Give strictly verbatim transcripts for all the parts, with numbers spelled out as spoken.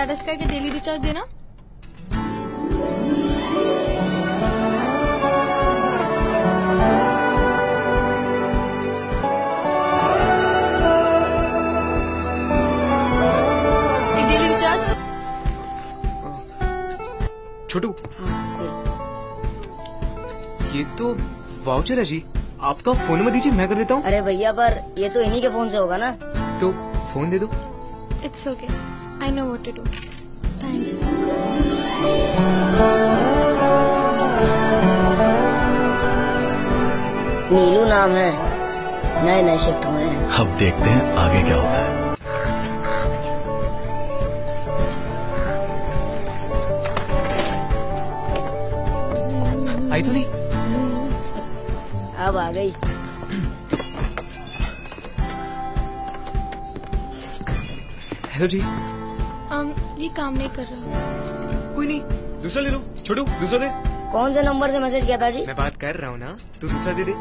Tata sky के daily recharge देना। एक डेली रिचार्ज। छोटू ये तो वाउचर है जी, आपका फोन नंबर दीजिए, मैं कर देता हूँ। अरे भैया पर ये तो इन्हीं के फोन से होगा ना, तो फोन दे दो। It's okay, I know what to do, thanks. Neelu नाम है, नए नए शिफ्ट हुए हैं। अब देखते हैं आगे क्या होता है। आई तो नहीं, अब आ गई। हेलो जी। um, ये काम नहीं कर रहा। कोई नहीं, दूसरा ले लो। छोटू दूसरा दे। कौन से नंबर से मैसेज किया था जी? मैं बात कर रहा हूँ ना, तू दूसरा दे दे।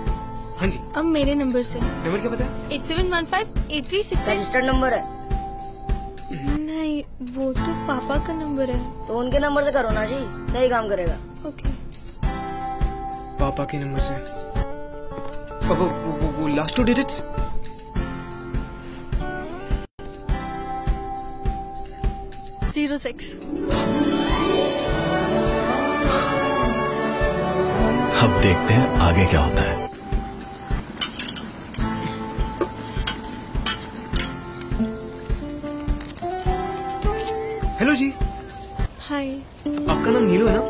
हाँ जी। अब मेरे नंबर से। नंबर क्या पता है? Eight seven one five eight three six. Registered number है? नहीं, वो तो पापा का नंबर है। तो उनके नंबर से करो ना जी, सही काम करेगा। ओके, पापा के नंबर से। वो, वो, वो last two digits. Zero six. अब देखते हैं आगे क्या होता है। हेलो जी। हाय। आपका नाम नीलू है ना?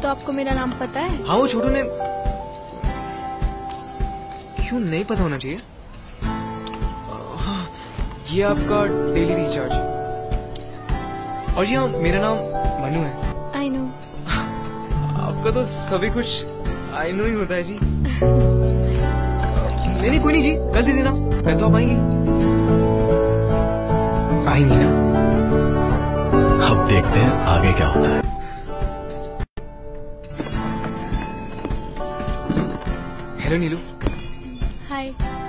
तो आपको मेरा नाम पता है? हाँ, वो छोटू ने। क्यों नहीं पता होना चाहिए? हाँ, ये आपका डेली रिचार्ज। और ये मेरा नाम मनु है। I know. आपका तो सभी कुछ आई नो ही होता है जी। नहीं नहीं कोई नहीं जी, कल दे देना। कल तो आप आएंगी आएंगी ना। अब देखते हैं आगे क्या होता है। हेलो नीलू।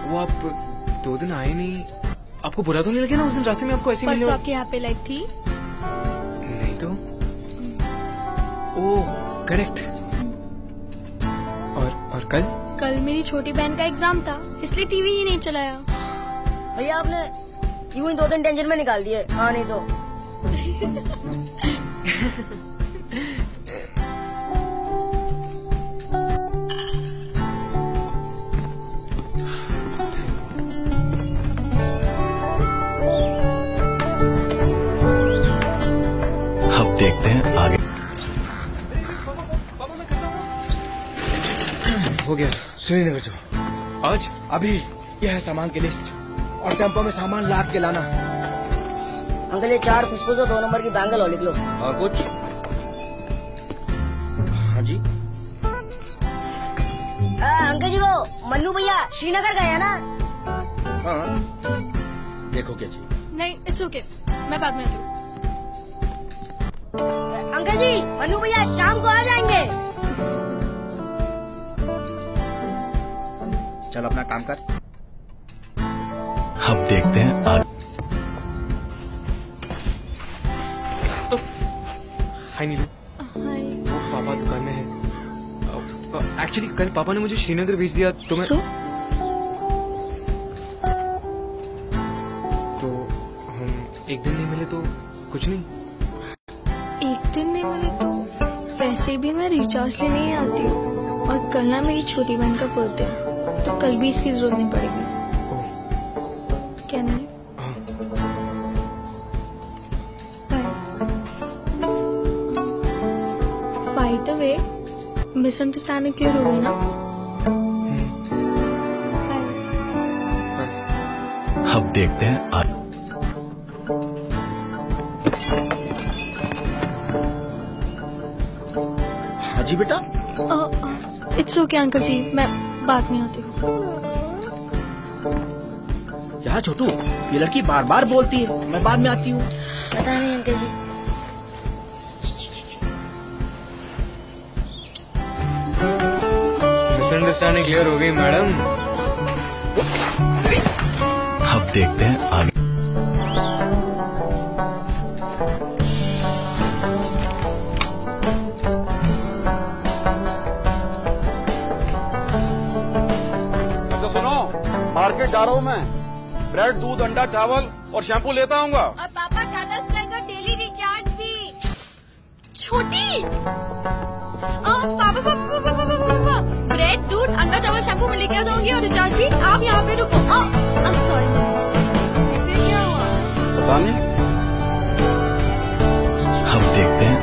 वो आप दो दिन आए नहीं, आपको बुरा तो नहीं लगे ना? उस दिन रास्ते में आपको ऐसी मिली हो, आपके यहाँ पे लाइट थी नहीं तो। Oh correct. और और कल कल मेरी छोटी बहन का एग्जाम था, इसलिए टीवी ही नहीं चलाया। भैया आपने यूं ही दो दिन टेंशन में निकाल दिए। हाँ नहीं तो। देखते हैं आगे। हो गया। सुनिए नगर जो आज अभी यह है सामान की लिस्ट, और टेम्पो में सामान लाद के लाना। अंकल ये चार खुशबूज और दो नंबर की बैंगल और लिख लो। और कुछ? हाँ जी। आ, अंकल जी वो मन्नू भैया श्रीनगर गए हैं ना? हाँ। देखो क्या जी? नहीं इट्स ओके, मैं बाद में लूँ। अंकल जी मनु भैया शाम को आ जाएंगे। चल अपना काम कर। हम देखते हैं आज। हाय नीलू। हाय। पापा दुकान में है। एक्चुअली कल पापा ने मुझे श्रीनगर भेज दिया तो मैं तो, तो हम एक दिन नहीं मिले तो कुछ नहीं। वैसे भी मैं रिचार्ज लेने ही आती हूँ, और कल ना मेरी छोटी बहन का बर्थडे है, तो कल भी इसकी जरूरत नहीं पड़ेगी। क्या नहीं? By the way misunderstanding clear हो गई ना? अब देखते हैं आज। जी बेटा। इट्स ओके अंकल जी, मैं बाद में आती हूँ। यहाँ छोटू ये लड़की बार बार बोलती है मैं बाद में आती हूँ। पता नहीं अंकल जी। मिसअंडरस्टैंडिंग क्लियर हो गई मैडम। अब देखते हैं आगे। मार्केट जा रहा हूँ मैं, ब्रेड दूध अंडा चावल और शैम्पू लेता आऊंगा। और पापा टाटा स्काई का डेली रिचार्ज भी। छोटी पापा पापा पापा पापा ब्रेड दूध अंडा चावल शैम्पू में लेके जाऊंगी और रिचार्ज भी। आप यहाँ पे रुको। आई एम सॉरी, इसे क्या हुआ पता नहीं। हम देखते हैं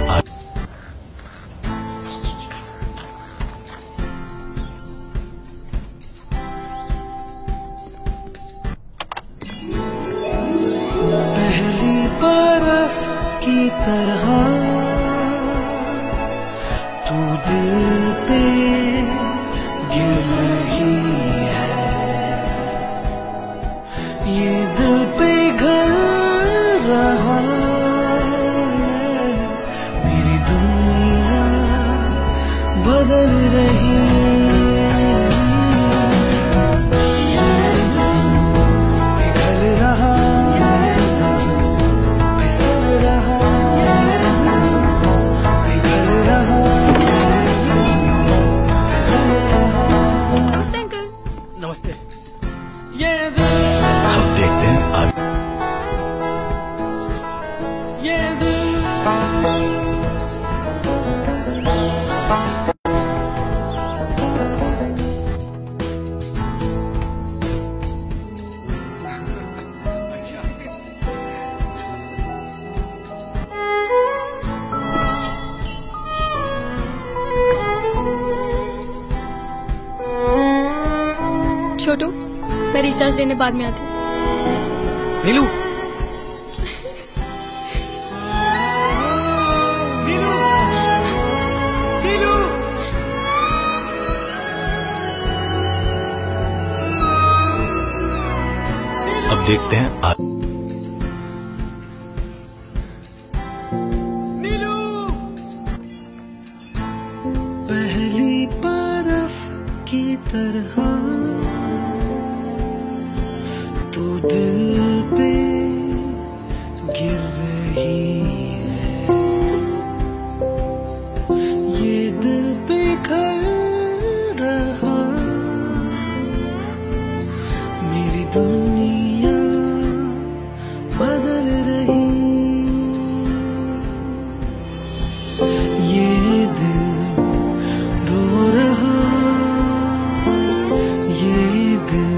तरह तू दिल पे गिर रही है, ये दिल पे घर रहा है, मेरी दुनिया बदल रही है। छोटू, मैं रिचार्ज लेने बाद में आती हूँ। नीलू अब देखते हैं आप। नीलू पहली बर्फ की तरह दिल पे गिर रही है, ये दिल पे घर रहा, मेरी दुनिया बदल रही, ये दिल रो रहा, ये दिल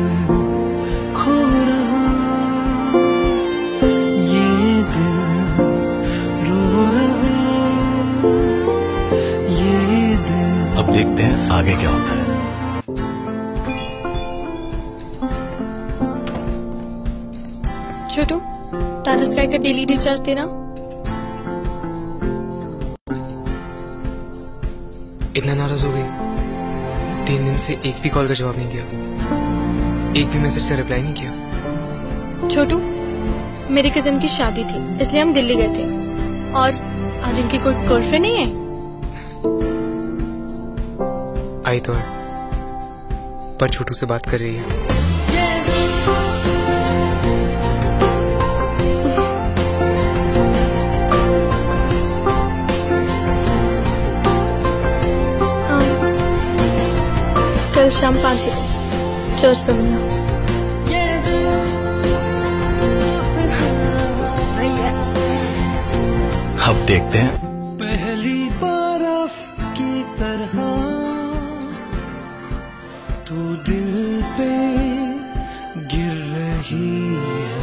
देखते हैं आगे क्या होता है। छोटू, टाटा स्काई का डेली रिचार्ज देना। इतना नाराज हो गई, तीन दिन से एक भी कॉल का जवाब नहीं दिया, एक भी मैसेज का रिप्लाई नहीं किया। छोटू, मेरी कजन की शादी थी इसलिए हम दिल्ली गए थे, और आज इनकी कोई गर्लफ्रेंड नहीं है। आई तो है, पर छोटू से बात कर रही है। कल शाम पाँच बजे चर्च पे मिलना। अब देखते हैं पहली बर्फ की तरह तू दिल पे गिर रही है,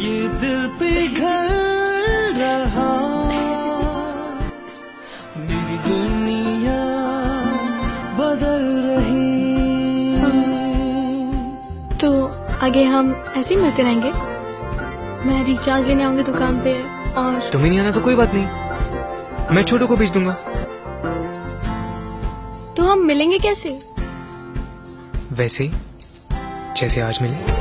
ये दिल पे घर रहा, मेरी दुनिया बदल रही। तो आगे हम ऐसे ही मिलते रहेंगे। मैं रिचार्ज लेने आऊंगी दुकान पे, और तुम्हें नहीं आना तो कोई बात नहीं, मैं छोटू को भेज दूंगा। तो हम मिलेंगे कैसे? वैसे जैसे आज मिले।